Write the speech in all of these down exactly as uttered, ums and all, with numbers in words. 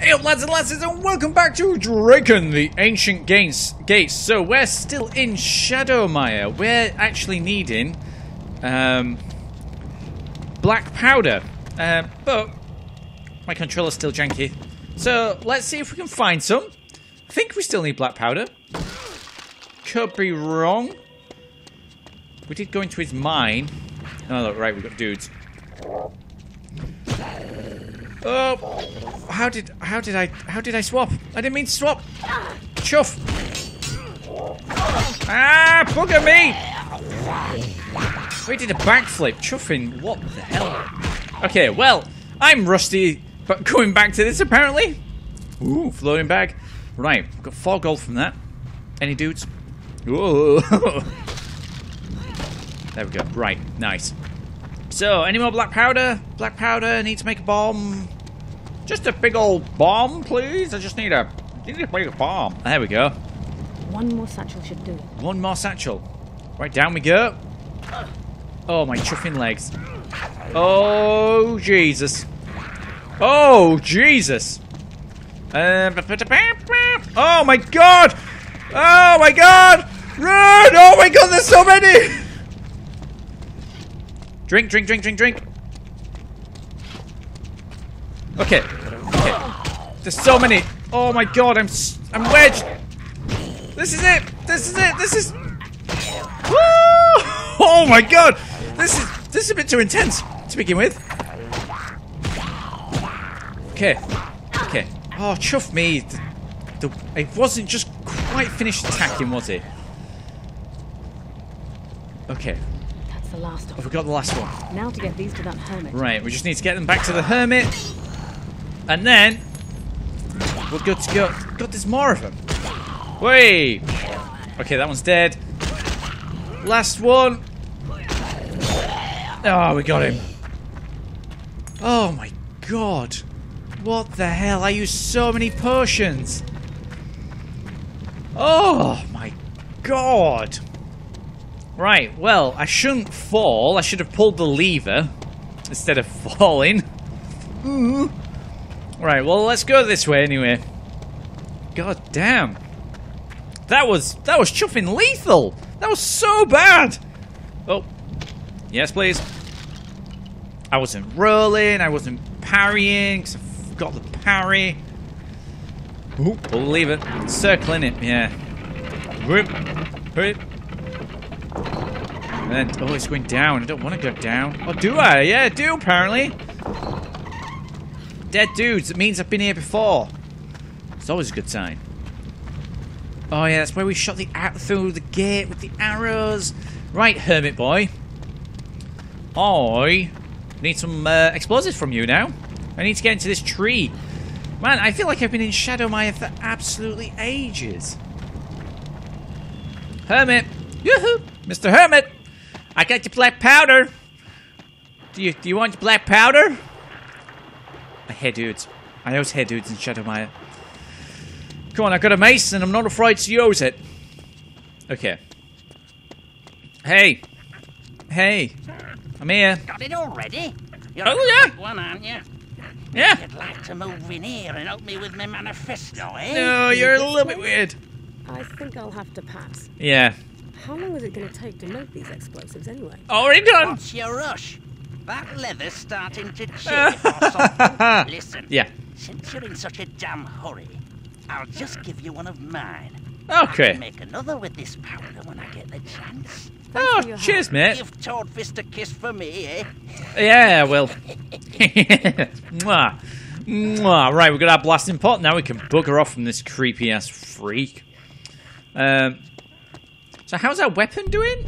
Hey up lads and lasses, and welcome back to Drakan the Ancient Gates. So we're still in Shadowmire. We're actually needing um, black powder, uh, but my controller's still janky. So let's see if we can find some. I think we still need black powder. Could be wrong. We did go into his mine. Oh, look, right, we've got dudes. Oh, how did how did I how did I swap? I didn't mean to swap. Chuff. Ah, bugger me! We did a backflip, chuffing. What the hell? Okay, well, I'm rusty, but going back to this apparently. Ooh, floating bag. Right, we've got four gold from that. Any dudes? Ooh. There we go. Right, nice. So, any more black powder? Black powder, need to make a bomb. Just a big old bomb, please. I just need a, need a big bomb. There we go. One more satchel should do it. One more satchel. Right, down we go. Oh, my chuffing legs. Oh, Jesus. Oh, Jesus. Uh, oh, my God. Oh, my God. Run. Oh, my God, there's so many. Drink, drink, drink, drink, drink. Okay. Okay. There's so many. Oh my God, I'm s I'm wedged. This is it. This is it. This is. Woo! Oh my God. This is this is a bit too intense to begin with. Okay. Okay. Oh, chuff me. The, the, it wasn't just quite finished attacking, was it? Okay. The last one. Oh, we got the last one. Now to get these to that hermit. Right, we just need to get them back to the hermit, and then we're good to go. God, there's more of them. Wait. Okay, that one's dead. Last one. Oh, we got him. Oh my God! What the hell? I used so many potions. Oh my God. Right, well, I shouldn't fall. I should have pulled the lever instead of falling. Ooh. Right, well, let's go this way anyway. God damn. That was, that was chuffing lethal. That was so bad. Oh, yes, please. I wasn't rolling. I wasn't parrying because I forgot the parry. Ooh, pull the lever. Circling it, yeah. Whip, whip. And then, oh, it's going down. I don't want to go down. Oh, do I? Yeah, I do, apparently. Dead dudes. It means I've been here before. It's always a good sign. Oh, yeah, that's where we shot the ar- through the gate with the arrows. Right, hermit boy. I need some uh, explosives from you now. I need to get into this tree. Man, I feel like I've been in Shadowmire for absolutely ages. Hermit. Yoo-hoo. Mister Hermit. I got your black powder. Do you do you want your black powder? I hate dudes. I always hate dudes in Shadowmire. Come on, I got a mace and I'm not afraid to use it. Okay. Hey, hey, I'm here. Got it already? You're oh yeah. One, aren't you? Yeah. You'd like to move in here and help me with my manifesto, eh? No, you're a little bit weird. I think I'll have to pass. Yeah. How long is it going to take to make these explosives anyway? Already done! What's your rush? That leather's starting to chafe or something. Listen, yeah. Since you're in such a damn hurry, I'll just give you one of mine. Okay. I can make another with this powder when I get the chance. Thanks oh, cheers, help. Mate. Give Toadfist a kiss for me, eh? Yeah, well. Mwah. Mwah. Right, we've got our blasting pot. Now we can bugger off from this creepy-ass freak. Um... So how's our weapon doing?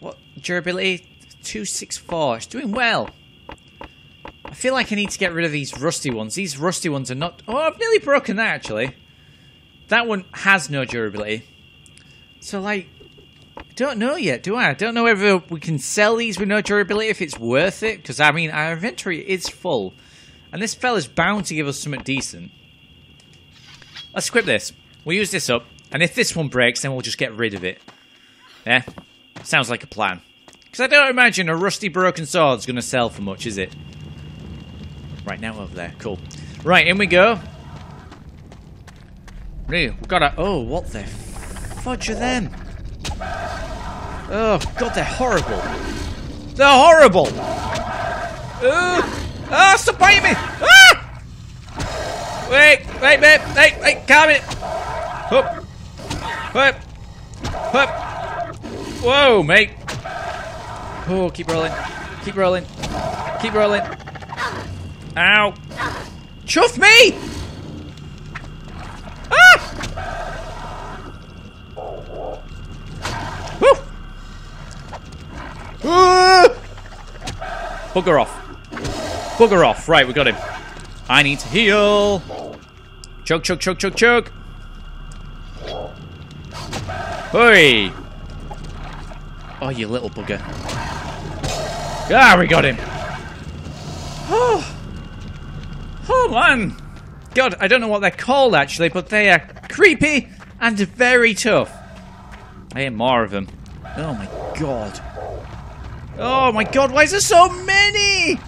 What durability? two six four. It's doing well. I feel like I need to get rid of these rusty ones. These rusty ones are not. Oh, I've nearly broken that actually. That one has no durability. So like, I don't know yet, do I? I don't know whether we can sell these with no durability if it's worth it. Because I mean, our inventory is full, and this fella's bound to give us something decent. Let's equip this. We'll use this up. And if this one breaks, then we'll just get rid of it. Yeah? Sounds like a plan. Because I don't imagine a rusty broken sword's going to sell for much, is it? Right now over there. Cool. Right, in we go. Really, we gotta. Oh, what the fudge are them? Oh God, they're horrible. They're horrible. Oh, ah, stop biting me! Ah! Wait, wait, wait, wait, wait, calm it. Hup, hup, hup. Whoa, mate. Oh, keep rolling, keep rolling, keep rolling. Ow! Chuff me! Ah! Woo! Ah! Bugger off. Bugger off. Right, we got him. I need to heal. Chug, chug, chug, chug, chug. Hey! Oh, you little bugger. Ah, we got him. Oh! Oh man, God, I don't know what they're called actually, but they are creepy and very tough. I hear more of them. Oh my God. Oh my God, why is there so many?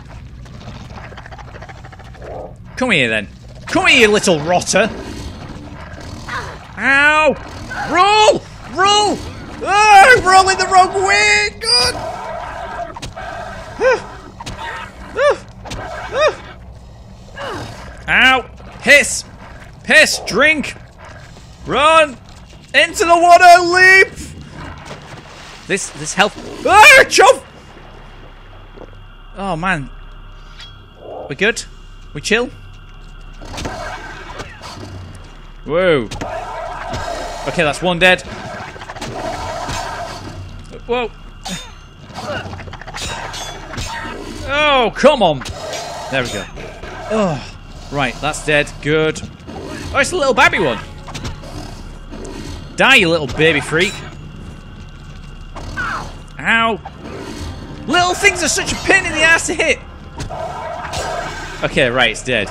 Come here then. Come here, you little rotter. Ow! Roll! Roll! Oh, rolling the wrong way! God! Oh. Oh. Oh. Ow! Piss! Piss! Drink! Run! Into the water! Leap! This this health. Ah! Chomp! Oh man. We good? We chill? Whoa. Okay, that's one dead. Whoa. Oh, come on! There we go. Oh. Right, that's dead. Good. Oh, it's a little baby one. Die, you little baby freak. Ow. Little things are such a pain in the ass to hit. Okay, right, it's dead.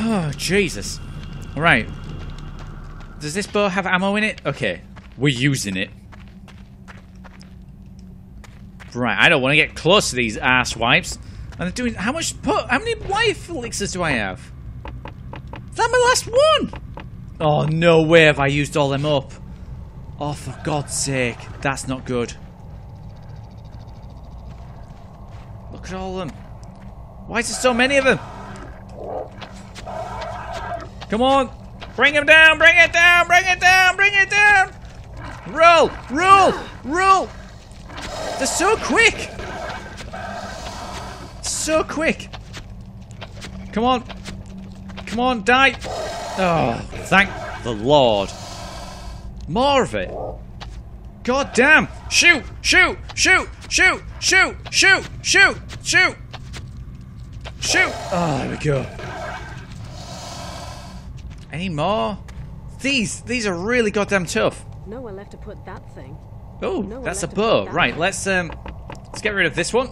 Oh, Jesus. Right. Does this bow have ammo in it? Okay. We're using it. Right, I don't want to get close to these ass wipes. And I'm doing how much? How many life elixirs do I have? Is that my last one? Oh no way! Have I used all them up? Oh for God's sake! That's not good. Look at all of them. Why is there so many of them? Come on! Bring them down! Bring it down! Bring it down! Bring it down! Roll! Roll! Roll! They're so quick! So quick! Come on! Come on, die! Oh, thank the Lord! More of it! God damn! Shoot! Shoot! Shoot! Shoot! Shoot! Shoot! Shoot! Shoot! Shoot! Oh, there we go. Any more? These these are really goddamn tough. No one left to put that thing. Oh, no that's a bow. Right, let's um, let's get rid of this one.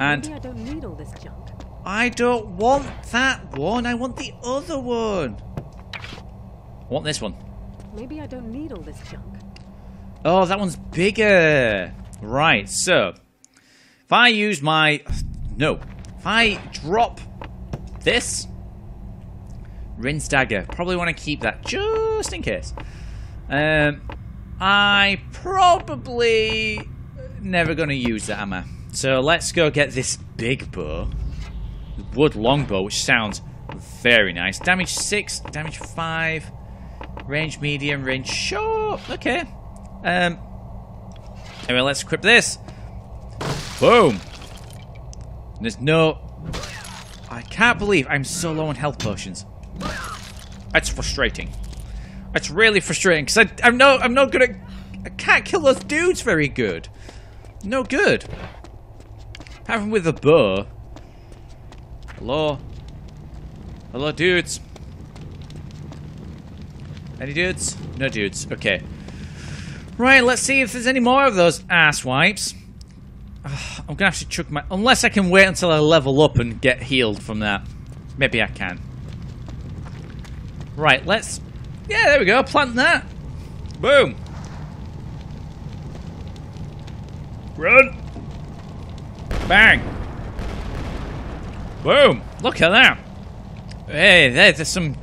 And maybe I don't need all this junk. I don't want that one. I want the other one. I want this one. Maybe I don't need all this junk. Oh, that one's bigger. Right. So, if I use my no, if I drop this Rin's dagger, probably want to keep that just in case. Um, I probably never gonna use that, am I? So let's go get this big bow. Wood longbow, which sounds very nice. Damage six, damage five, range medium, range short. Okay. Um anyway, let's equip this. Boom. There's no I can't believe I'm so low on health potions. That's frustrating. That's really frustrating because I I'm no I'm not good at I can't kill those dudes very good. No good. Having with a bow. Hello? Hello, dudes? Any dudes? No dudes. Okay. Right, let's see if there's any more of those ass wipes. Ugh, I'm gonna have to chuck my... Unless I can wait until I level up and get healed from that. Maybe I can. Right, let's... Yeah, there we go. Plant that. Boom. Run. Bang! Boom! Look at that! Hey, there, there's some...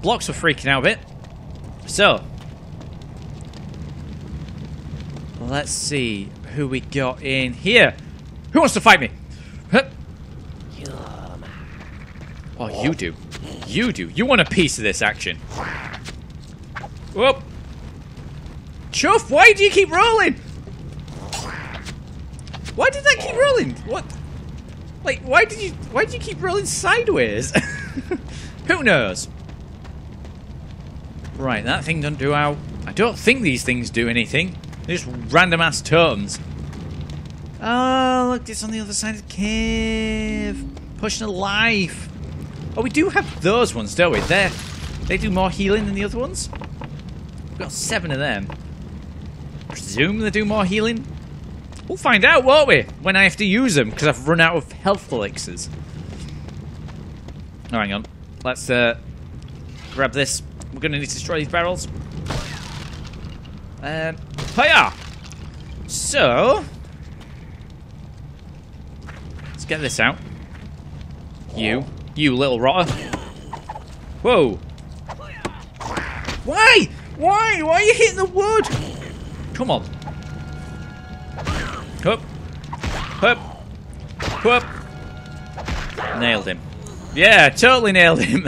Blocks were freaking out a bit. So... Let's see who we got in here. Who wants to fight me? Huh? Oh, you do. You do. You want a piece of this action. Whoop. Chuff, why do you keep rolling? Why did that keep rolling? What? Like, why did you why did you keep rolling sideways? Who knows? Right, that thing doesn't do out. I don't think these things do anything. They're just random ass totems. Oh, look, it's on the other side of the cave. Pushing a life. Oh, we do have those ones, don't we? They're, they do more healing than the other ones. We've got seven of them. Presume they do more healing. We'll find out, won't we? When I have to use them, because I've run out of health elixirs. Oh, hang on. Let's uh, grab this. We're going to need to destroy these barrels. Um, hiya! So... Let's get this out. You. You little rotter. Whoa. Why? Why? Why are you hitting the wood? Come on. Hup. Hup. Hup. Nailed him. Yeah, totally nailed him.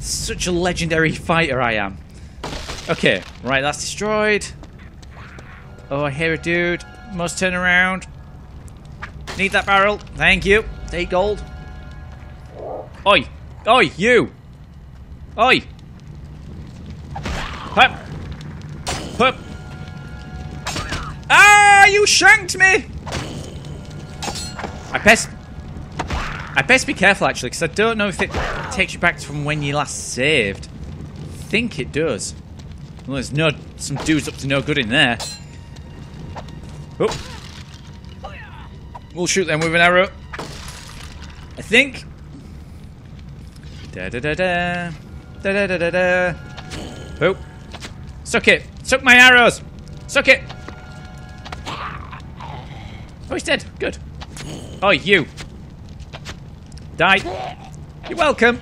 Such a legendary fighter I am. Okay. Right, that's destroyed. Oh, I hear a dude. Must turn around. Need that barrel. Thank you. Take gold. Oi! Oi, you! Oi! Hup! Hup! Ah, you shanked me! I best... I best be careful, actually, because I don't know if it takes you back from when you last saved. I think it does. Well, there's no... some dudes up to no good in there. Oh. We'll shoot them with an arrow. I think... Da da da da da da da da da. Oh, suck it! Suck my arrows! Suck it! Oh, he's dead. Good. Oh, you die. You're welcome.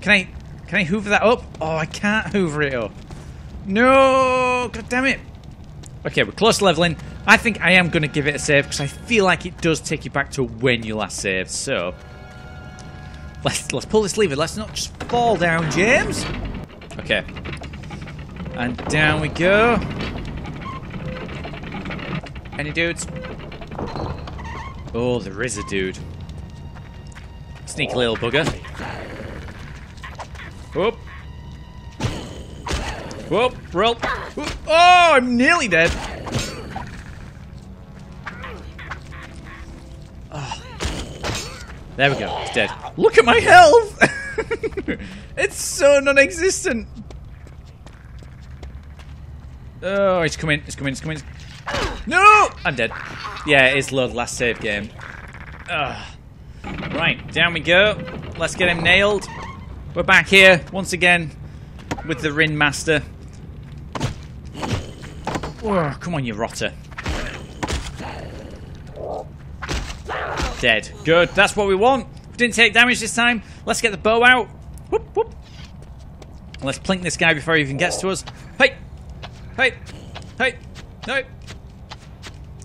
Can I? Can I hoover that up? Oh, I can't hoover it up. No! God damn it! Okay, we're close to leveling. I think I am going to give it a save because I feel like it does take you back to when you last saved. So. Let's, let's pull this lever. Let's not just fall down, James. Okay. And down we go. Any dudes? Oh, there is a dude. Sneaky little bugger. Whoop. Whoop. Roll. Whoop. Oh, I'm nearly dead. There we go, he's dead. Look at my health! It's so non-existent! Oh, it's coming, it's coming, it's coming. No! I'm dead. Yeah, it is low, the last save game. Ugh. Right, down we go. Let's get him nailed. We're back here, once again, with the Rin Master. Oh, come on, you rotter. Dead. Good. That's what we want. We didn't take damage this time. Let's get the bow out. Whoop, whoop. Let's plink this guy before he even gets to us. Hey! Hey! Hey! No!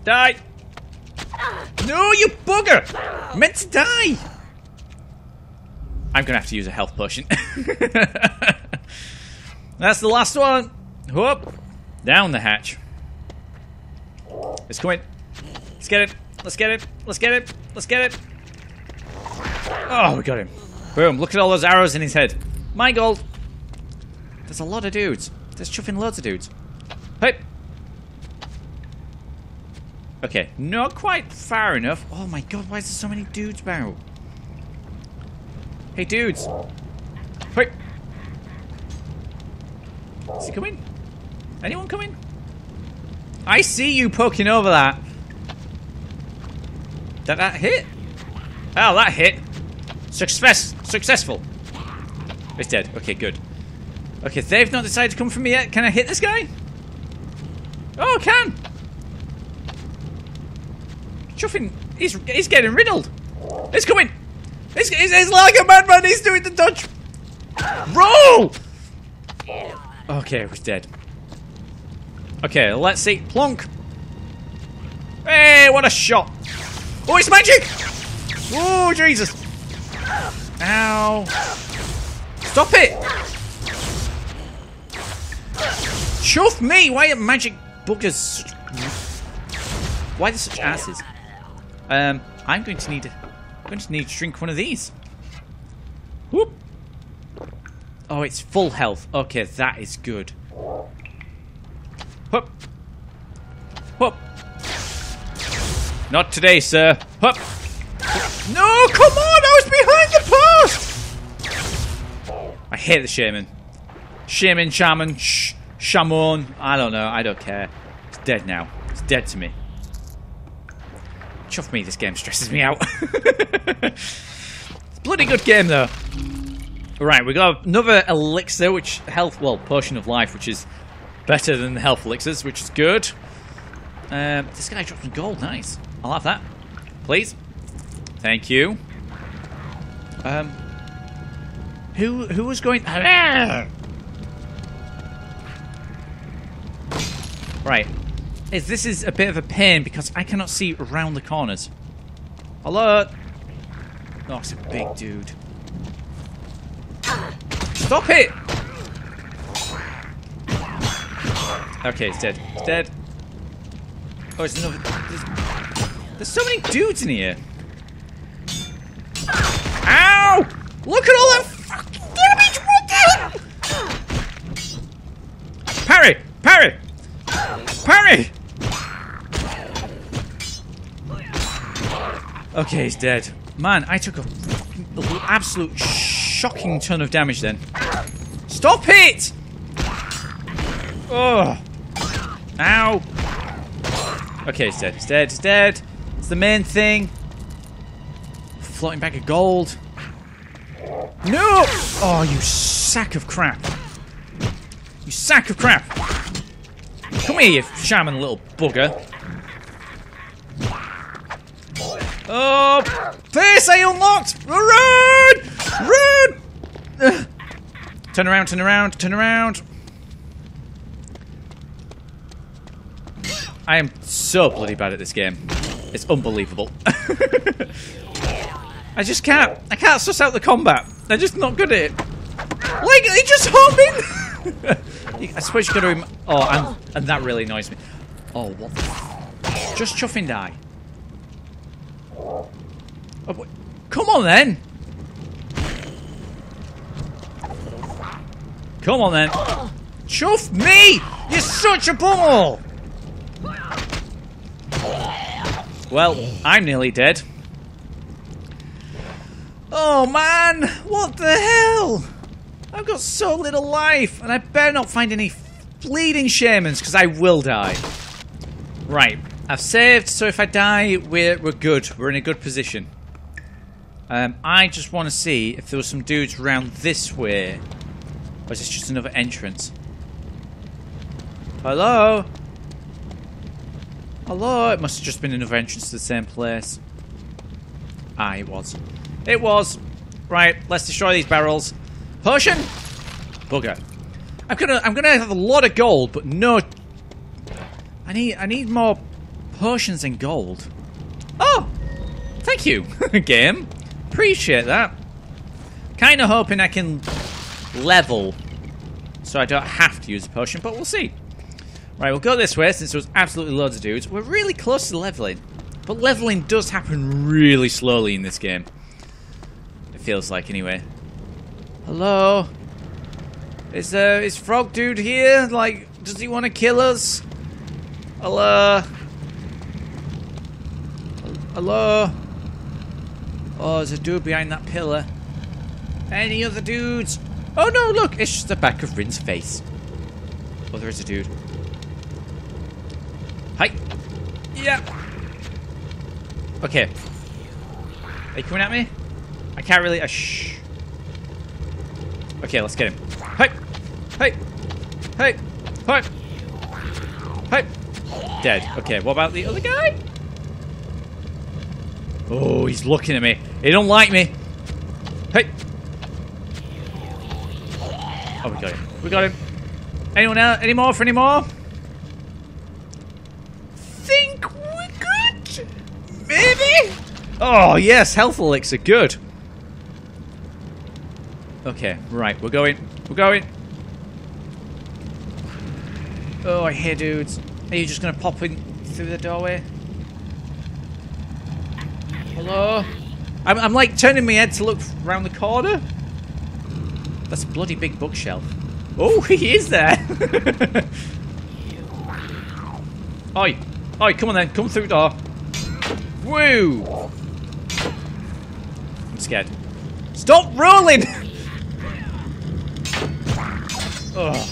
Die! No, you bugger! You're meant to die! I'm going to have to use a health potion. That's the last one. Whoop. Down the hatch. It's coming. Let's get it. Let's get it. Let's get it. Let's get it. Oh, we got him. Boom. Look at all those arrows in his head. My gold. There's a lot of dudes. There's chuffing loads of dudes. Hey. Okay. Not quite far enough. Oh, my God. Why is there so many dudes about? Hey, dudes. Hey. Is he coming? Anyone coming? I see you poking over that. Did that hit? Oh, that hit. Success. Successful. It's dead. Okay, good. Okay, they've not decided to come for me yet. Can I hit this guy? Oh, I can. Chuffing. He's, he's getting riddled. Let's go in. It's, it's, it's like a madman. He's doing the dodge. Roll. Okay, we're dead. Okay, let's see. Plonk. Hey, what a shot. Oh, it's magic. Oh, Jesus. Ow. Stop it. Shove me. Why are magic boogers? Why are they such asses? Um, I'm going to need... I'm going to need to drink one of these. Whoop. Oh, it's full health. Okay, that is good. Hup. Hup. Not today, sir. Hup. No, come on! I was behind the post! I hate the shaman. Shaman, shaman, sh shaman. I don't know. I don't care. It's dead now. It's dead to me. Chuff me, this game stresses me out. It's a bloody good game, though. Right, we got another elixir, which health, well, potion of life, which is better than the health elixirs, which is good. Um, this guy dropped some gold, nice. I'll have that, please. Thank you. Um, who who was going? Right. Is this is a bit of a pain because I cannot see around the corners. Hello? Oh, it's a big dude. Stop it! Okay, it's dead. It's dead. Oh, it's another... There's, there's so many dudes in here. Ow! Look at all that fucking damage! What the hell? Parry! Parry! Parry! Okay, he's dead. Man, I took a fucking absolute shocking ton of damage then. Stop it! Oh! Ow! Okay, it's dead. It's dead. It's dead. It's the main thing. Floating bag of gold. No! Oh, you sack of crap! You sack of crap! Come here, you shaman little bugger. Oh, this I unlocked! Run! Run! Ugh. Turn around, turn around, turn around. I am so bloody bad at this game. It's unbelievable. I just can't. I can't suss out the combat. I'm just not good at it. Like, they just hop in! I suppose you're going to... Oh, I'm, and that really annoys me. Oh, what the... Just chuff and die. Oh, boy. Come on, then! Come on, then. Chuff me! You're such a ball! Well, I'm nearly dead. Oh, man! What the hell? I've got so little life, and I better not find any bleeding shamans, because I will die. Right, I've saved, so if I die, we're, we're good. We're in a good position. Um, I just want to see if there were some dudes around this way. Or is this just another entrance? Hello? Hello? It must have just been another entrance to the same place. Ah, it was. It was. Right, let's destroy these barrels. Potion? Bugger. I'm gonna I'm gonna have a lot of gold, but no. I need I need more potions and gold. Oh! Thank you, game. Appreciate that. Kinda hoping I can level so I don't have to use a potion, but we'll see. Right, we'll go this way since there was absolutely loads of dudes. We're really close to leveling. But leveling does happen really slowly in this game. It feels like anyway. Hello? Is uh is Frog Dude here? Like, does he want to kill us? Hello? Hello? Oh, there's a dude behind that pillar. Any other dudes? Oh no, look, it's just the back of Rin's face. Oh, there is a dude. Hi. Yeah. Okay. Are you coming at me? I can't really. Uh, shh. Okay, let's get him. Hey! Hey! Hey! Hey! Hey! Dead. Okay, what about the other guy? Oh, he's looking at me. He don't like me. Hey. Oh, we got him. We got him. Anyone else? Any more for any more? Think we're good? Maybe? Oh, yes. Health elixir. Good. Okay. Right. We're going. We're going. Oh, I hear dudes. Are you just going to pop in through the doorway? Hello? I'm, I'm like turning my head to look around the corner. That's a bloody big bookshelf. Oh, he is there. Oi. Oi, come on then. Come through the door. Woo. I'm scared. Stop rolling. Oh.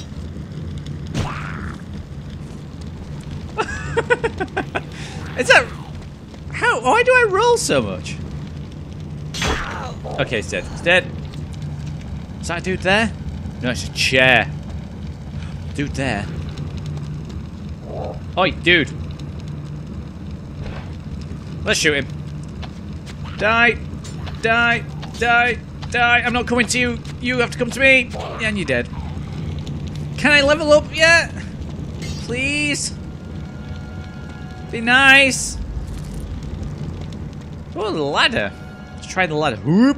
Is that... How... Why do I roll so much? Okay, it's dead. It's dead. Is that a dude there? No, it's a chair. Dude there. Oi, dude. Let's shoot him. Die. Die. Die. Die. I'm not coming to you. You have to come to me. And you're dead. Can I level up yet? Please? Be nice. Oh, the ladder. Let's try the ladder. Whoop.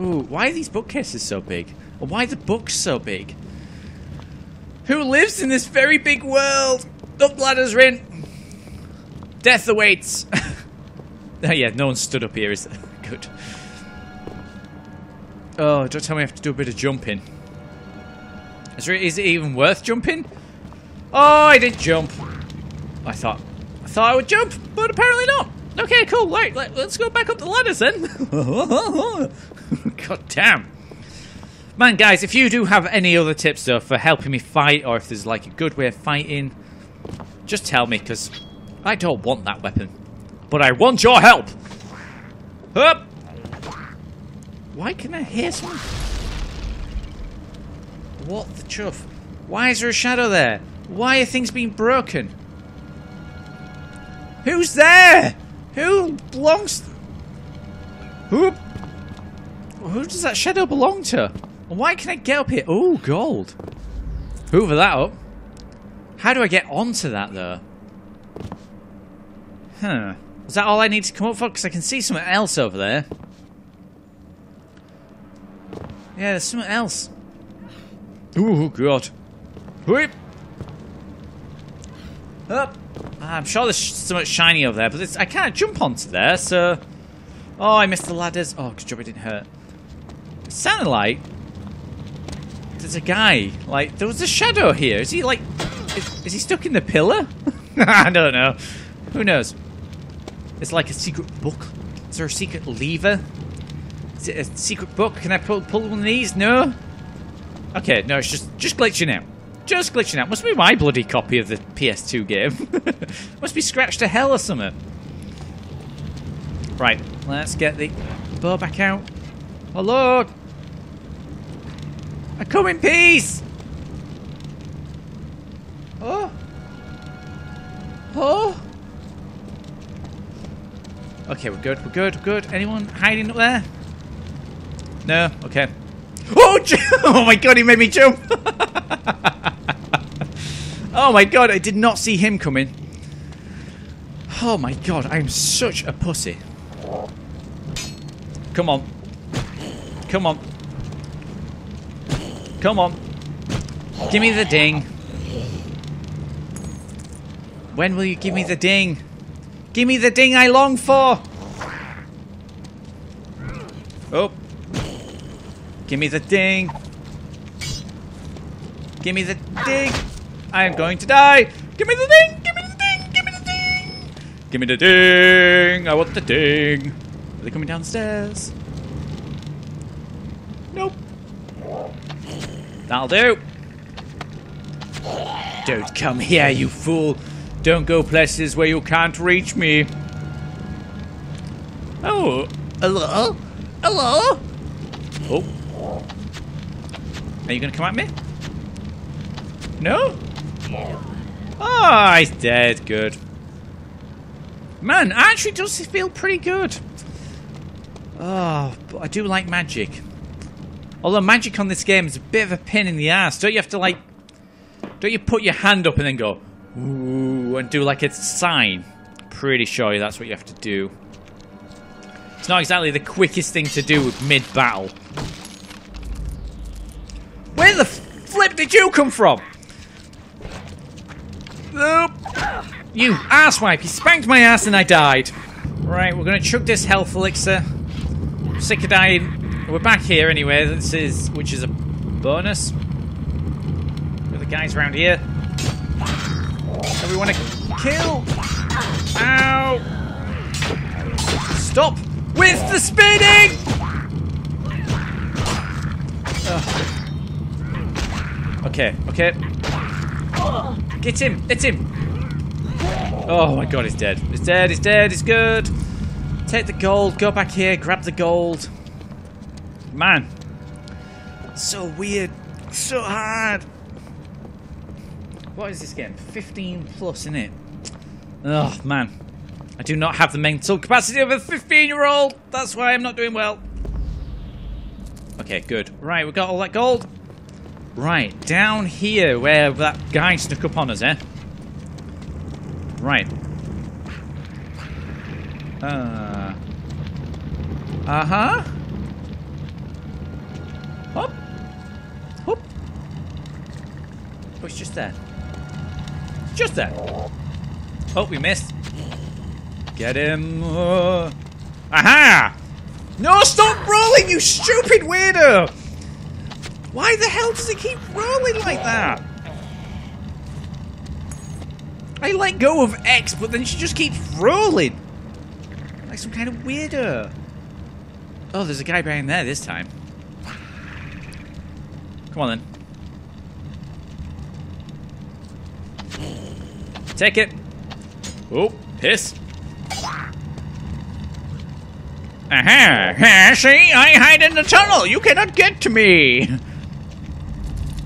Ooh, why are these bookcases so big? Or why are the books so big? Who lives in this very big world? Up ladders, Rin. Death awaits. Oh, yeah, no one stood up here, is there? Good. Oh, don't tell me I have to do a bit of jumping. Is, there, is it even worth jumping? Oh, I did jump. I thought I thought I would jump, but apparently not. Okay, cool. Right, let, let's go back up the ladders then. God damn. Man, guys, if you do have any other tips, though, for helping me fight, or if there's, like, a good way of fighting, just tell me, because I don't want that weapon. But I want your help. Up. Why can I hear someone? What the chuff? Why is there a shadow there? Why are things being broken? Who's there? Who belongs? Who? Who does that shadow belong to? And why can I get up here? Oh, gold. Hoover that up. How do I get onto that though? Huh? Is that all I need to come up for? Because I can see something else over there. Yeah, there's something else. Oh god. Whoop. Up. I'm sure there's so much shiny over there, but it's, I can't jump onto there, so... Oh, I missed the ladders. Oh, good job it didn't hurt. It sounded like... There's a guy. Like, there was a shadow here. Is he, like... Is, is he stuck in the pillar? I don't know. Who knows? It's like a secret book. Is there a secret lever? Is it a secret book? Can I pull, pull one of these? No? Okay, no, it's just, just glitching out. Just glitching out. Must be my bloody copy of the P S two game. Must be scratched to hell or something. Right, let's get the bow back out. Hello! I come in peace! Oh! Oh! Okay, we're good, we're good, we're good. Anyone hiding up there? No? Okay. Oh, oh my god, he made me jump! Oh my god, I did not see him coming. Oh my god, I'm such a pussy. Come on. Come on. Come on. Give me the ding. When will you give me the ding? Give me the ding I long for! Oh. Give me the ding. Give me the ding. I am going to die! Give me the ding! Give me the ding! Give me the ding! Give me the ding! I want the ding! Are they coming downstairs? Nope. That'll do! Don't come here, you fool! Don't go places where you can't reach me! Oh! Hello? Hello? Oh. Are you gonna come at me? No? Ah, oh, he's dead. Good. Man, I actually does feel pretty good. Oh, but I do like magic. Although magic on this game is a bit of a pain in the ass. Don't you have to like... Don't you put your hand up and then go... Ooh, and do like a sign. Pretty sure that's what you have to do. It's not exactly the quickest thing to do with mid-battle. Where the flip did you come from? Nope. You asswipe, you spanked my ass and I died. Right, we're gonna chuck this health elixir. I'm sick of dying. We're back here anyway, this is which is a bonus. The other guys around here. Everyone to kill. Ow! Stop with the spinning! Ugh. Okay, okay. Get him! It's him! Oh my god, he's dead. He's dead, he's dead, he's good. Take the gold, go back here, grab the gold. Man. So weird. So hard. What is this game? fifteen plus, innit? Oh, man. I do not have the mental capacity of a fifteen-year-old. That's why I'm not doing well. Okay, good. Right, we got all that gold. Right, down here where that guy snuck up on us, eh? Right. Uh. Uh-huh. Hop. Hop. Oh, it's just there. It's just there. Oh, we missed. Get him. Uh, aha! No, stop rolling, you stupid weirdo! Why the hell does it keep rolling like that? I let go of X, but then she just keeps rolling. Like some kind of weirdo. Oh, there's a guy behind there this time. Come on, then. Take it. Oh, piss. Aha! See? I hide in the tunnel! You cannot get to me!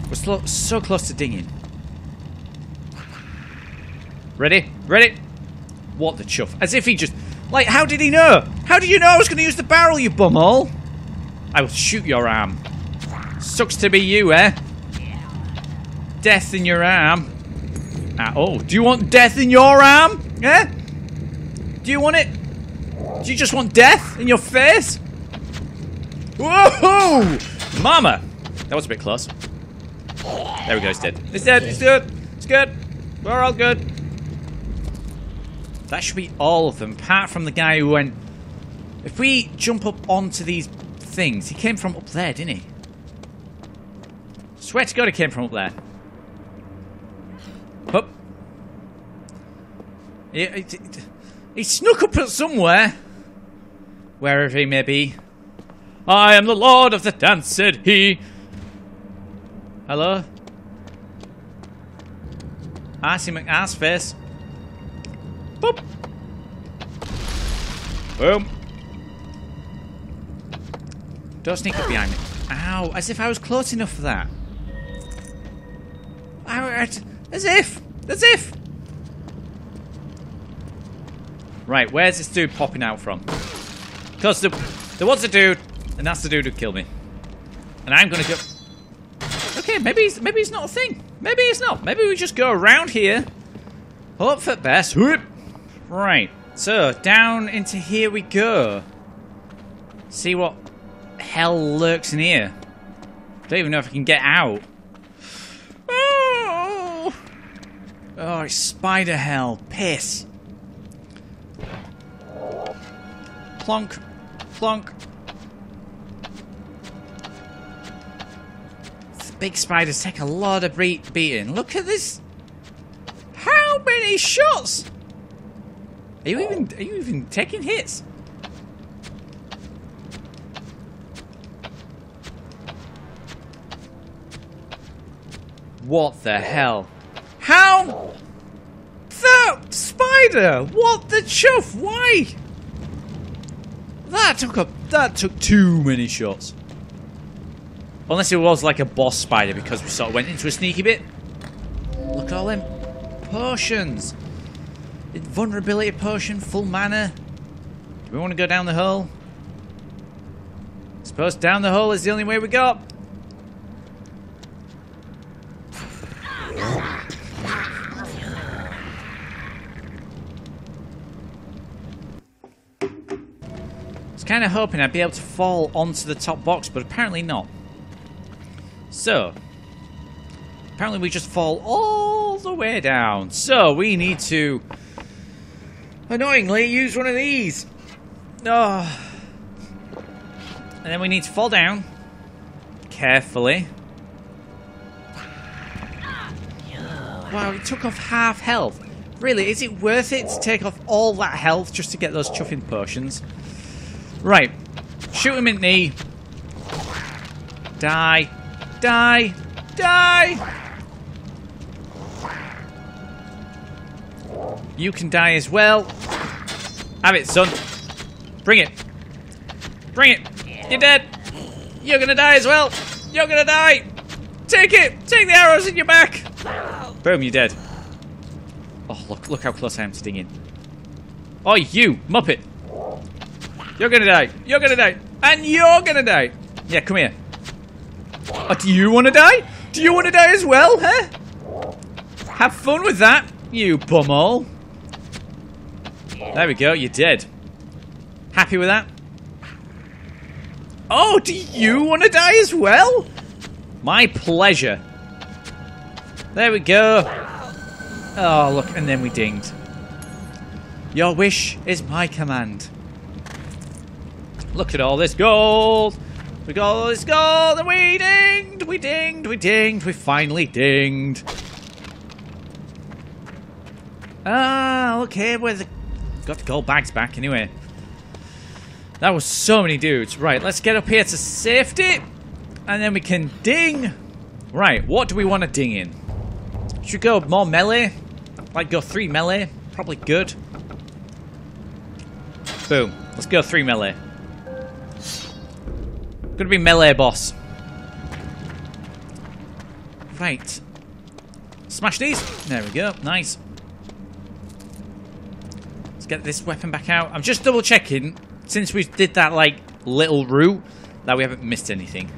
We're so close to dinging. Ready? Ready? What the chuff? As if he just... Like, how did he know? How did you know I was going to use the barrel, you bumhole? I will shoot your arm. Sucks to be you, eh? Death in your arm. Ah, oh, do you want death in your arm? Eh? Do you want it? Do you just want death in your face? Whoa! Mama! That was a bit close. There we go, it's dead. It's dead, it's good. It's good. We're all good. That should be all of them, apart from the guy who went... If we jump up onto these things... He came from up there, didn't he? Swear to God he came from up there. Up. He, he, he snuck up at somewhere. Wherever he may be. I am the Lord of the Dance, said he. Hello? Arsey McArsface. Boop. Boom. Don't sneak up behind me. Ow, as if I was close enough for that. As if. As if. Right, where's this dude popping out from? Because the, there was a dude, and that's the dude who killed me. And I'm going to go... Okay, maybe he's, maybe he's not a thing. Maybe he's not. Maybe we just go around here. Hope for best. Whoop. Right, so down into here we go. See what hell lurks in here. Don't even know if I can get out. Oh, oh it's spider hell. Piss. Plonk. Plonk. The big spiders take a lot of beating. Look at this. How many shots? Are you even are you even taking hits? What the hell? How? The spider! What the chuff? Why? That took a that took too many shots. Unless it was like a boss spider because we sort of went into a sneaky bit. Look at all them potions. Vulnerability potion, full mana. Do we want to go down the hole? I suppose down the hole is the only way we go. Kind of hoping I'd be able to fall onto the top box, but apparently not. So, apparently we just fall all the way down. So we need to annoyingly use one of these. Oh. And then we need to fall down carefully. Wow, it took off half health. Really, is it worth it to take off all that health just to get those chuffing potions? Right, shoot him in the knee. Die, die, die. You can die as well. Have it, son. Bring it. Bring it. You're dead. You're gonna die as well. You're gonna die. Take it. Take the arrows in your back. Boom, you're dead. Oh, look, look how close I am to dinging. Oh, you, Muppet. You're gonna die. You're gonna die. And you're gonna die. Yeah, come here. Oh, do you want to die? Do you want to die as well, huh? Have fun with that, you bumhole. There we go. You're dead. Happy with that? Oh, do you want to die as well? My pleasure. There we go. Oh, look. And then we dinged. Your wish is my command. Look at all this gold. We got all this gold and we dinged, we dinged, we dinged, we finally dinged. Ah, okay, where the... Got the gold bags back anyway. That was so many dudes. Right, let's get up here to safety. And then we can ding. Right, what do we want to ding in? Should go more melee. Like go three melee. Probably good. Boom. Let's go three melee. Gonna be melee boss. Right. Smash these. There we go. Nice. Let's get this weapon back out. I'm just double checking since we did that like little route that we haven't missed anything.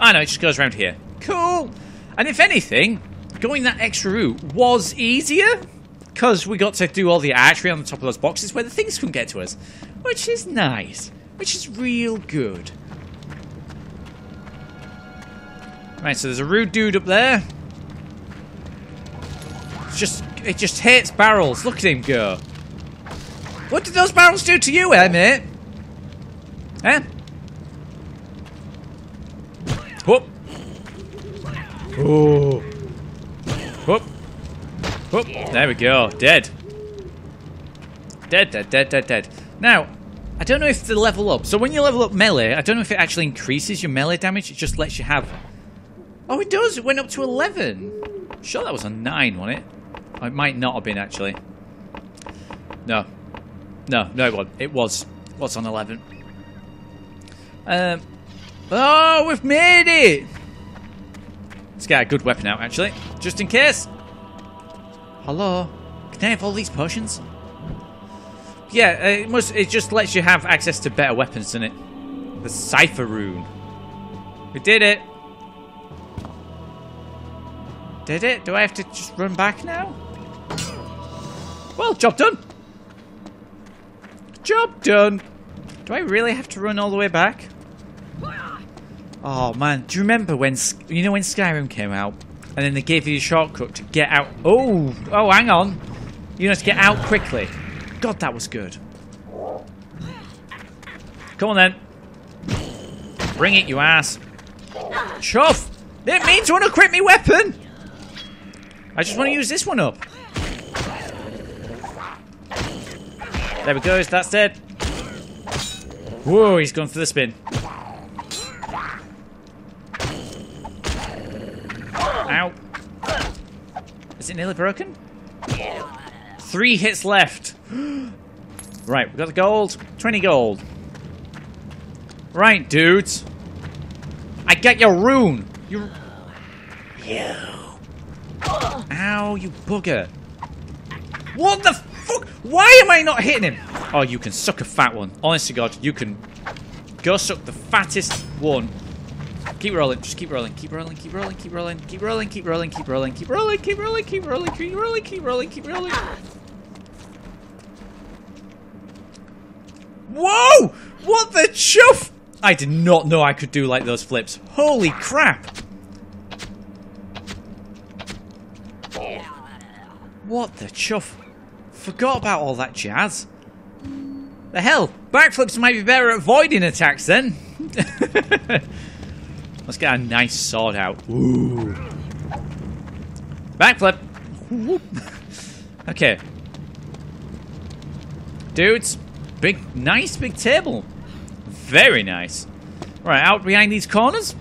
I know it just goes around here. Cool. And if anything, going that extra route was easier because we got to do all the archery on the top of those boxes where the things couldn't get to us, which is nice, which is real good. Right, so there's a rude dude up there. It's just, it just hits barrels. Look at him go. What did those barrels do to you, eh, mate? Eh? Whoop. Oh. Whoop. Whoop. There we go. Dead. Dead, dead, dead, dead, dead. Now, I don't know if the level up. So when you level up melee, I don't know if it actually increases your melee damage. It just lets you have... Oh, it does. It went up to eleven. I'm sure that was a nine, wasn't it? Oh, it might not have been, actually. No. No, no, it wasn't. It was. It was on eleven. Um. Oh, we've made it. Let's get a good weapon out, actually. Just in case. Hello. Can I have all these potions? Yeah, it must. It just lets you have access to better weapons, doesn't it? The Cypher Rune. We did it. Did it? Do I have to just run back now? Well, job done. Job done. Do I really have to run all the way back? Oh, man. Do you remember when... You know when Skyrim came out? And then they gave you a shortcut to get out... Oh! Oh, hang on. You know, to get out quickly. God, that was good. Come on, then. Bring it, you ass. Chuff! It means you want to quit me weapon! I just want to use this one up. There we go. That's dead. Whoa, he's gone for the spin. Ow. Is it nearly broken? Three hits left. Right, we got the gold. twenty gold. Right, dudes. I get your rune. You... You... Ow, you bugger. What the f***? fuck? Why am I not hitting him? Oh, you can suck a fat one. Honest to God, you can go suck the fattest one. Keep rolling, just keep rolling, keep rolling, keep rolling, keep rolling, keep rolling, keep rolling, keep rolling, keep rolling, keep rolling, keep rolling, keep rolling, keep rolling, keep rolling. Whoa! What the chuff? I did not know I could do like those flips. Holy crap! What the chuff? Forgot about all that jazz. The hell? Backflips might be better at avoiding attacks then. Let's get a nice sword out. Ooh. Backflip. Okay. Dudes. Big, nice big table. Very nice. Right, out behind these corners?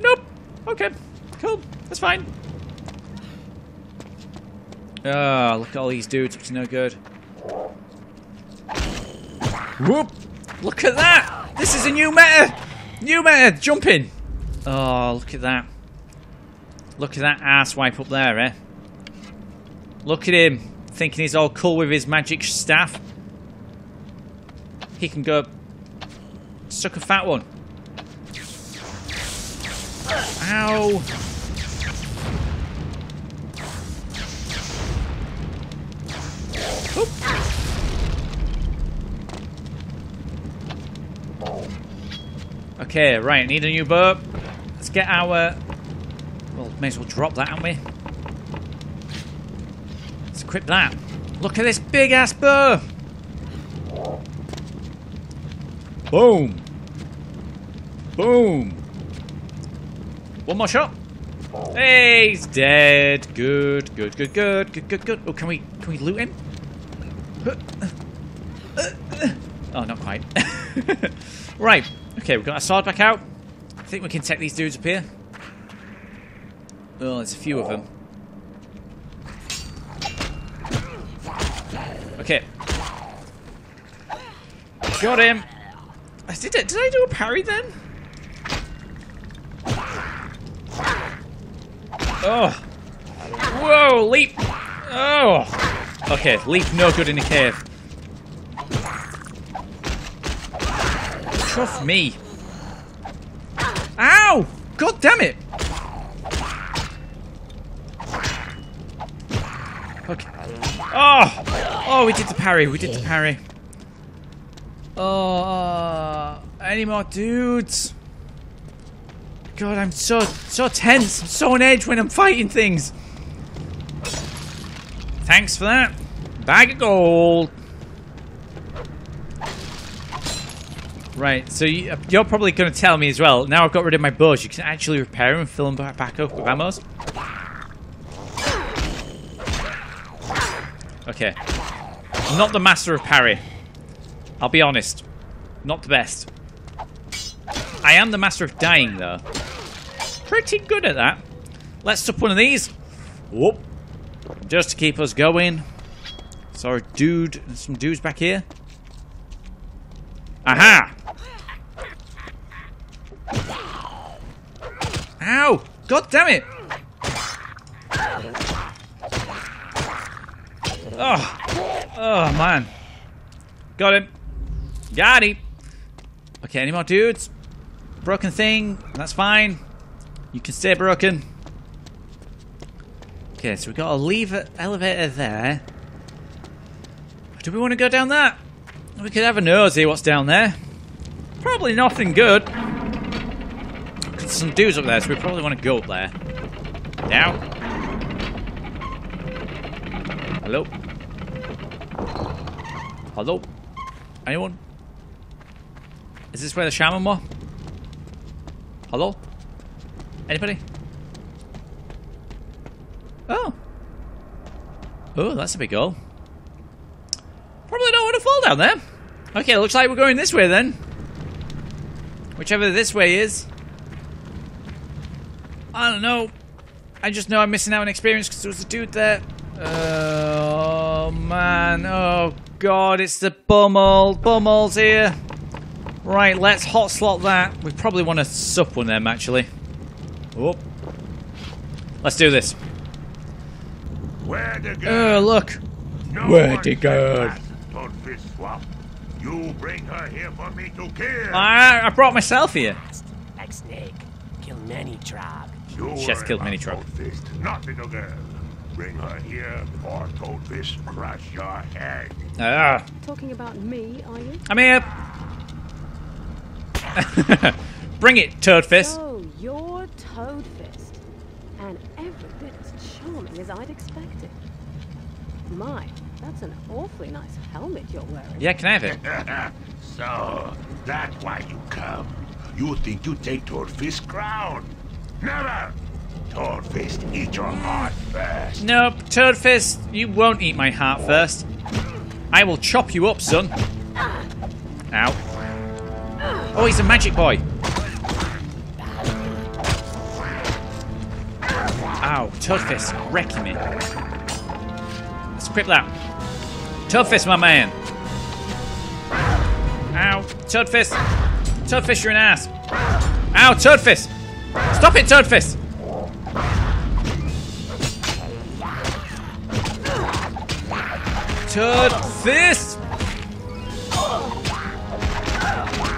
Nope. Okay. Cool. That's fine. Ah, oh, look at all these dudes. It's no good. Whoop. Look at that. This is a new meta. New meta. Jumping. Oh, look at that. Look at that ass wipe up there, eh? Look at him. Thinking he's all cool with his magic staff. He can go suck a fat one. Ow. Oop. Okay, right, need a new boat. Let's get our... Well, may as well drop that, haven't we? Let's equip that. Look at this big-ass bow! Boom! Boom! One more shot. Hey, he's dead. Good, good, good, good, good, good, good. Oh, can we, can we loot him? Oh, not quite. Right. Okay, we've got our sword back out. I think we can take these dudes up here. Oh, there's a few of them. Okay. Got him. Did I, did I do a parry then? Oh. Whoa, leap. Oh. Okay, leap no good in the cave. Chuff me. Ow! God damn it! Okay. Oh! Oh, we did the parry. We did the parry. Oh. Any more dudes? God, I'm so, so tense. I'm so on edge when I'm fighting things. Thanks for that. Bag of gold. Right, so you, you're probably going to tell me as well, now I've got rid of my bows, you can actually repair them and fill them back up with ammo. Okay. I'm not the master of parry. I'll be honest. Not the best. I am the master of dying, though. Pretty good at that. Let's up one of these. Whoop. Just to keep us going. Saw a dude, some dudes back here. Aha! Ow! God damn it! Oh! Oh, man. Got him. Got him. Okay, any more dudes? Broken thing. That's fine. You can stay broken. Okay, so we got a lever elevator there. Do we want to go down that? We could have a nosy what's down there. Probably nothing good. There's some dudes up there, so we probably want to go up there. Now. Hello? Hello? Anyone? Is this where the shaman was? Hello? Anybody? Oh. Oh, that's a big goal. Probably don't want to fall down there. Okay, looks like we're going this way then. Whichever this way is. I don't know. I just know I'm missing out on experience because there was a dude there. Oh, man. Oh, God. It's the bummel. Bummel's here. Right, let's hot slot that. We probably want to sup one of them, actually. Oh. Let's do this. Where'd it go? Oh, look. Where'd it go? Toadfist swap. You bring her here for me to kill. I, I brought myself here. Like Snake, kill many trog. Just killed many trog. Not little girl. Bring her here or Toadfist crush your head. Ah. Talking about me, are you? I'm here. Bring it, Toadfist. Oh, you're Toadfist, and every bit as charming as I'd expected. My, that's an awfully nice helmet you're wearing. Yeah, can I have it? So, that's why you come. You think you take Toadfist's crown? Never! Toadfist, eat your heart first. Nope, Toadfist, you won't eat my heart first. I will chop you up, son. Ow. Oh, he's a magic boy. Ow, Toadfist, wrecking me. Quick lap. Toadfist, my man. Ow. Toadfist. Toadfist, you're an ass. Ow, Toadfist. Stop it, Toadfist. Toadfist.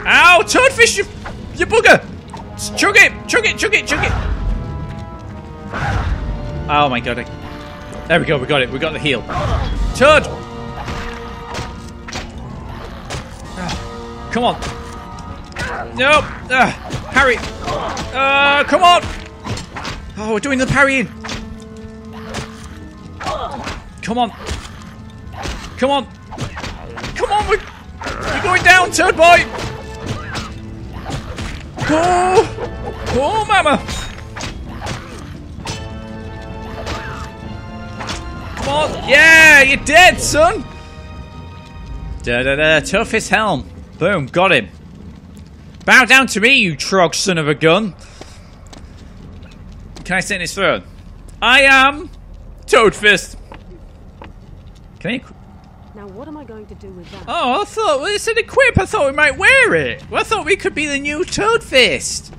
Ow, Toadfist, you, you bugger. Just chug it, chug it, chug it, chug it. Oh my god. I There we go, we got it, we got the heal. Toad! Uh, come on. Nope. Uh, parry. Uh, come on! Oh, we're doing the parrying. Come on. Come on. Come on, we're, we're going down, Toad boy! Oh! Oh, mama! Yeah, you're dead, son. Da da da. Toadfist helm. Boom, got him. Bow down to me, you trog son of a gun. Can I sit in his throne? I am Toadfist. Can you? Now what am I going to do with that? Oh, I thought well, it's an equip. I thought we might wear it. Well, I thought we could be the new Toadfist.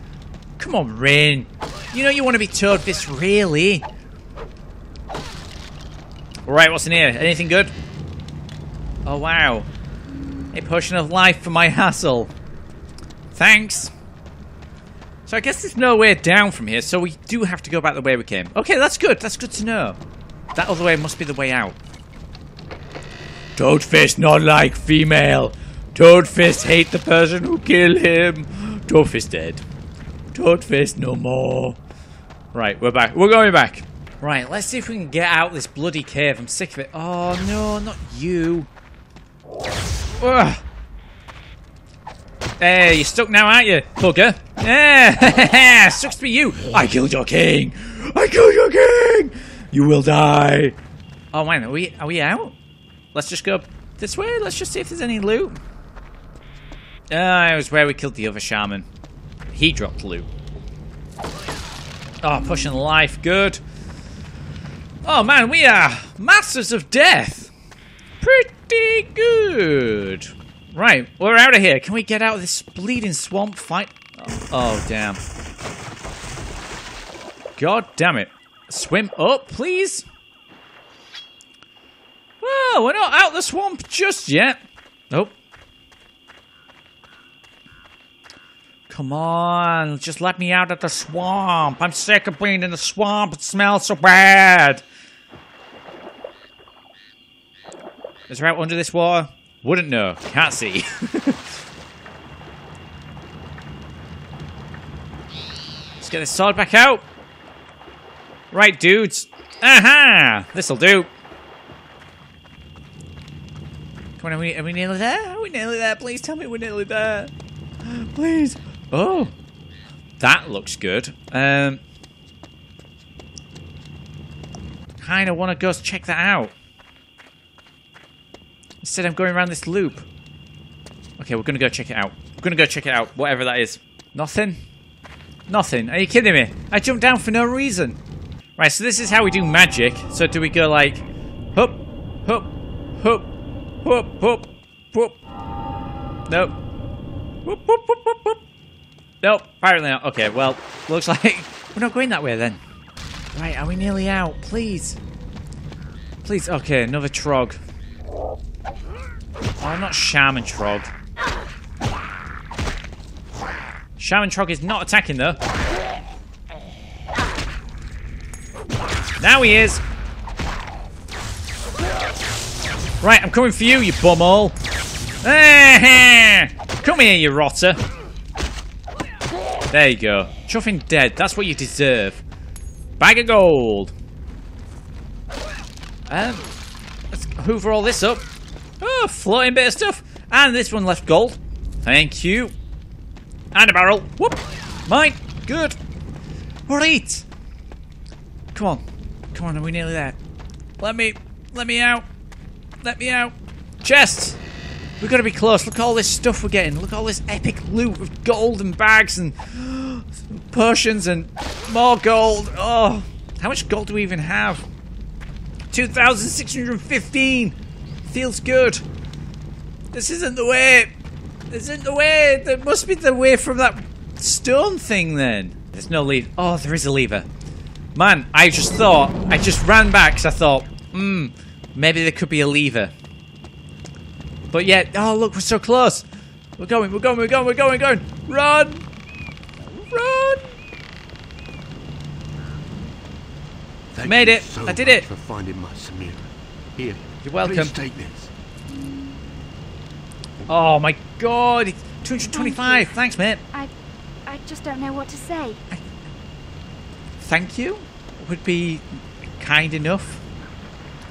Come on, Rin. You know you want to be Toadfist, really. Right, what's in here? Anything good? Oh, wow. A potion of life for my hassle. Thanks. So I guess there's no way down from here, so we do have to go back the way we came. Okay, that's good. That's good to know. That other way must be the way out. Toadfist not like female. Toadfist hate the person who killed him. Toadfist dead. Toadfist no more. Right, we're back. We're going back. Right, let's see if we can get out this bloody cave. I'm sick of it. Oh, no, not you. Ugh. Hey, you're stuck now, aren't you, bugger? Yeah, sucks to be you. I killed your king. I killed your king. You will die. Oh, man, are we, are we out? Let's just go this way. Let's just see if there's any loot. Ah, uh, it was where we killed the other shaman. He dropped loot. Oh, pushing life. Good. Oh man, we are masters of death. Pretty good. Right, we're out of here. Can we get out of this bleeding swamp fight? Oh, oh damn. God damn it. Swim up, please. Well, we're not out of the swamp just yet. Nope. Come on, just let me out of the swamp. I'm sick of being in the swamp. It smells so bad. Is there out under this water? Wouldn't know. Can't see. Let's get this sword back out. Right, dudes. Aha! This'll do. Come on, are we, are we nearly there? Are we nearly there? Please tell me we're nearly there. Please. Oh, that looks good. Um, kind of want to go check that out. Instead, I'm going around this loop. Okay, we're going to go check it out. We're going to go check it out, whatever that is. Nothing? Nothing. Are you kidding me? I jumped down for no reason. Right, so this is how we do magic. So do we go like, hop, hop, hop, hop, hop, hop. Nope. Whoop, whoop, whoop, whoop, whoop. Nope, apparently not. Okay, well, looks like we're not going that way then. Right, are we nearly out? Please. Please, okay, another trog. Oh, not Shaman Trog. Shaman Trog is not attacking though. Now he is. Right, I'm coming for you, you bumhole. Come here, you rotter. There you go. Chuff him dead. That's what you deserve. Bag of gold. Um, let's hoover all this up. Oh, floating bit of stuff. And this one left gold. Thank you. And a barrel. Whoop. Mine. Good. Right. Come on. Come on, are we nearly there? Let me... Let me out. Let me out. Chests. We've got to be close. Look at all this stuff we're getting. Look at all this epic loot with gold and bags and potions and more gold. Oh, how much gold do we even have? two thousand six hundred fifteen. Feels good. This isn't the way. This isn't the way. There must be the way from that stone thing then. There's no lever. Oh, there is a lever. Man, I just thought. I just ran back because I thought, hmm, maybe there could be a lever. But yeah, oh look, we're so close. We're going, we're going, we're going, we're going, we're going. Run! Run! Thank Made it. So I did it. For finding my Samira. Here. You're welcome. Take this. Oh my god, it's two hundred twenty-five. Thank Thanks, mate. I I just don't know what to say. I, thank you would be kind enough.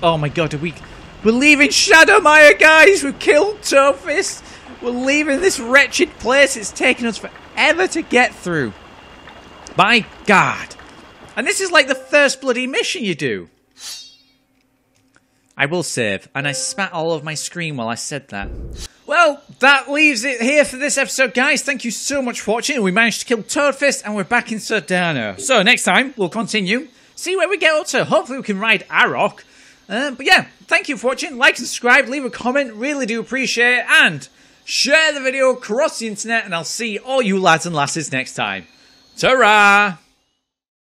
Oh my god, are we We're leaving Shadowmire, guys! We've killed Toadfist! We're leaving this wretched place. It's taken us forever to get through. My god. And this is like the first bloody mission you do. I will save. And I spat all over my screen while I said that. Well, that leaves it here for this episode, guys. Thank you so much for watching. We managed to kill Toadfist and we're back in Sardana. So next time, we'll continue. See where we get up to. Hopefully we can ride Arok. Uh, but yeah, thank you for watching, like, subscribe, leave a comment, really do appreciate it, and share the video across the internet, and I'll see all you lads and lasses next time. Ta-ra!